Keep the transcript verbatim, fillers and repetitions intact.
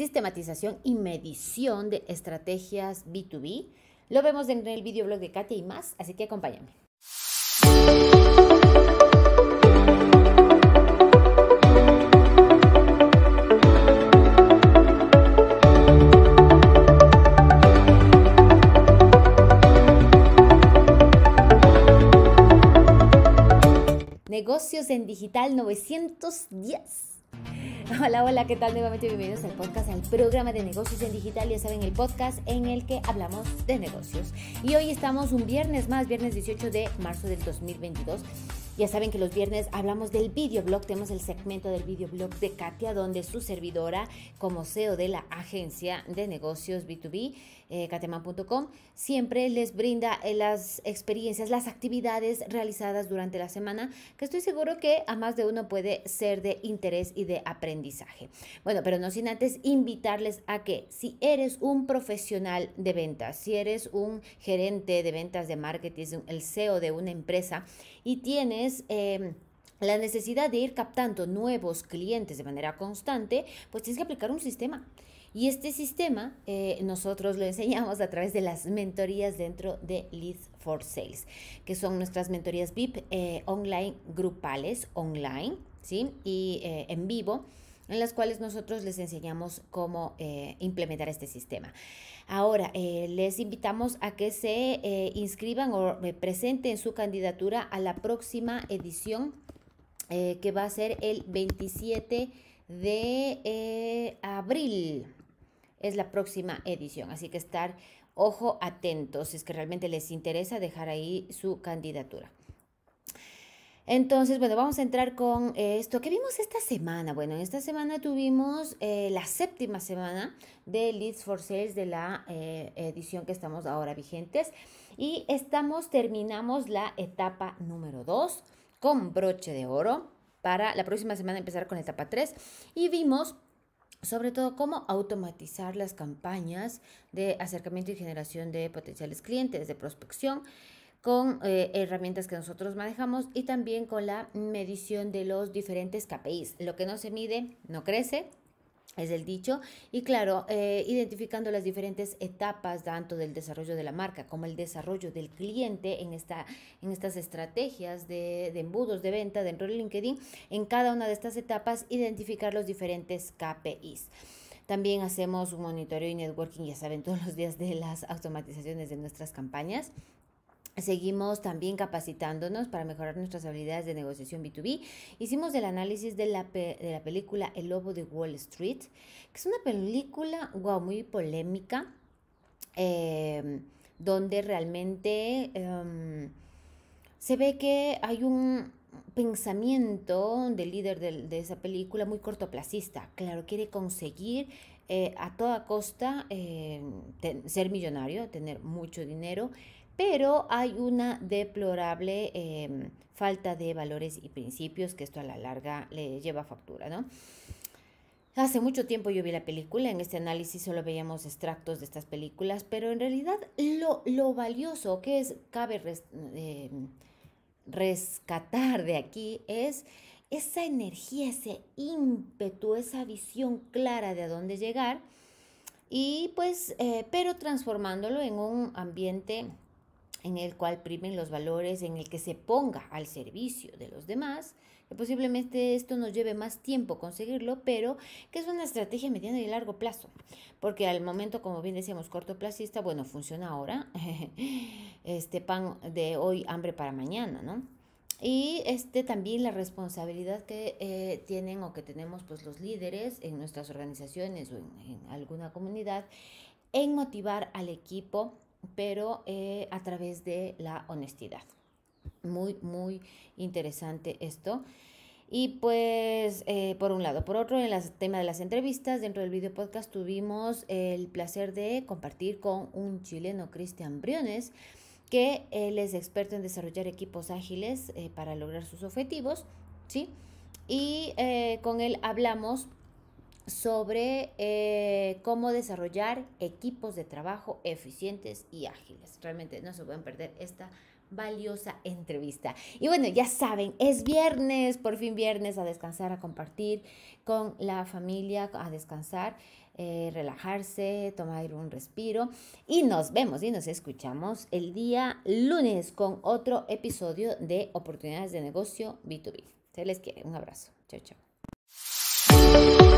sistematización y medición de estrategias B dos B. Lo vemos en el videoblog de Katya y más, así que acompáñame. Negocios en Digital novecientos diez. Hola, hola, ¿qué tal? Nuevamente bienvenidos al podcast, al programa de Negocios en Digital. Ya saben, el podcast en el que hablamos de negocios. Y hoy estamos un viernes más, viernes dieciocho de marzo del dos mil veintidós. Ya saben que los viernes hablamos del videoblog, tenemos el segmento del videoblog de Katya, donde su servidora, como C E O de la agencia de negocios B dos B, eh, katyaman punto com, siempre les brinda eh, las experiencias, las actividades realizadas durante la semana, que estoy seguro que a más de uno puede ser de interés y de aprendizaje. Bueno, pero no sin antes invitarles a que si eres un profesional de ventas, si eres un gerente de ventas, de marketing, el C E O de una empresa y tienes Eh, la necesidad de ir captando nuevos clientes de manera constante, pues tienes que aplicar un sistema. Y este sistema eh, nosotros lo enseñamos a través de las mentorías dentro de Leads for Sales, que son nuestras mentorías V I P eh, online, grupales, online, ¿sí? Y eh, en vivo, en las cuales nosotros les enseñamos cómo eh, implementar este sistema. Ahora, eh, les invitamos a que se eh, inscriban o presenten su candidatura a la próxima edición, eh, que va a ser el veintisiete de abril. Es la próxima edición, así que estar ojo atentos, si es que realmente les interesa dejar ahí su candidatura. Entonces, bueno, vamos a entrar con esto. ¿Qué vimos esta semana? Bueno, esta semana tuvimos eh, la séptima semana de Leads for Sales, de la eh, edición que estamos ahora vigentes. Y estamos, terminamos la etapa número dos con broche de oro. Para la próxima semana empezar con la etapa tres. Y vimos sobre todo cómo automatizar las campañas de acercamiento y generación de potenciales clientes, de prospección, con eh, herramientas que nosotros manejamos y también con la medición de los diferentes K P Is. Lo que no se mide no crece, es el dicho. Y claro, eh, identificando las diferentes etapas tanto del desarrollo de la marca como el desarrollo del cliente en, esta, en estas estrategias de, de embudos de venta dentro de LinkedIn, en cada una de estas etapas identificar los diferentes K P Is. También hacemos un monitoreo y networking, ya saben, todos los días de las automatizaciones de nuestras campañas. Seguimos también capacitándonos para mejorar nuestras habilidades de negociación B dos B. Hicimos el análisis de la, pe de la película El Lobo de Wall Street, que es una película wow, muy polémica, eh, donde realmente eh, se ve que hay un pensamiento del líder de, de esa película muy cortoplacista. Claro, quiere conseguir eh, a toda costa eh, ser millonario, tener mucho dinero, pero hay una deplorable eh, falta de valores y principios que esto a la larga le lleva factura, ¿no? Hace mucho tiempo yo vi la película, en este análisis solo veíamos extractos de estas películas, pero en realidad lo, lo valioso que es, cabe res, eh, rescatar de aquí es esa energía, ese ímpetu, esa visión clara de a dónde llegar, y pues, eh, pero transformándolo en un ambiente en el cual primen los valores, en el que se ponga al servicio de los demás, que posiblemente esto nos lleve más tiempo conseguirlo, pero que es una estrategia mediano y largo plazo, porque al momento, como bien decíamos, cortoplacista, bueno, funciona ahora, este pan de hoy, hambre para mañana, ¿no? Y este también la responsabilidad que eh, tienen o que tenemos pues los líderes en nuestras organizaciones o en, en alguna comunidad en motivar al equipo, pero eh, a través de la honestidad. Muy, muy interesante esto. Y pues, eh, por un lado. Por otro, en el tema de las entrevistas, dentro del video podcast tuvimos el placer de compartir con un chileno, Cristian Briones, que él es experto en desarrollar equipos ágiles eh, para lograr sus objetivos, ¿sí? Y eh, con él hablamos sobre eh, cómo desarrollar equipos de trabajo eficientes y ágiles. Realmente no se pueden perder esta valiosa entrevista. Y bueno, ya saben, es viernes, por fin viernes, a descansar, a compartir con la familia, a descansar, eh, relajarse, tomar un respiro. Y nos vemos y nos escuchamos el día lunes con otro episodio de Oportunidades de Negocio B dos B. Se les quiere. Un abrazo. Chao, chao.